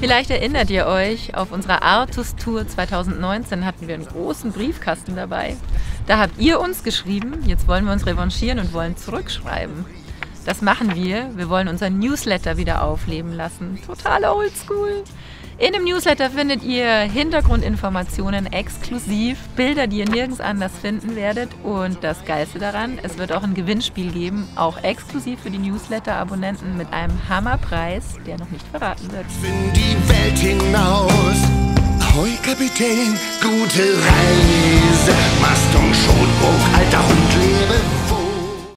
Vielleicht erinnert ihr euch, auf unserer Artus-Tour 2019 hatten wir einen großen Briefkasten dabei. Da habt ihr uns geschrieben, jetzt wollen wir uns revanchieren und wollen zurückschreiben. Das machen wir. Wir wollen unseren Newsletter wieder aufleben lassen. Total oldschool. In dem Newsletter findet ihr Hintergrundinformationen exklusiv, Bilder, die ihr nirgends anders finden werdet. Und das Geilste daran, es wird auch ein Gewinnspiel geben, auch exklusiv für die Newsletter-Abonnenten mit einem Hammerpreis, der noch nicht verraten wird. In die Welt hinaus. Ahoi Kapitän, gute Reise. Mastung, Schotbruch, alter Hund, lebe wohl.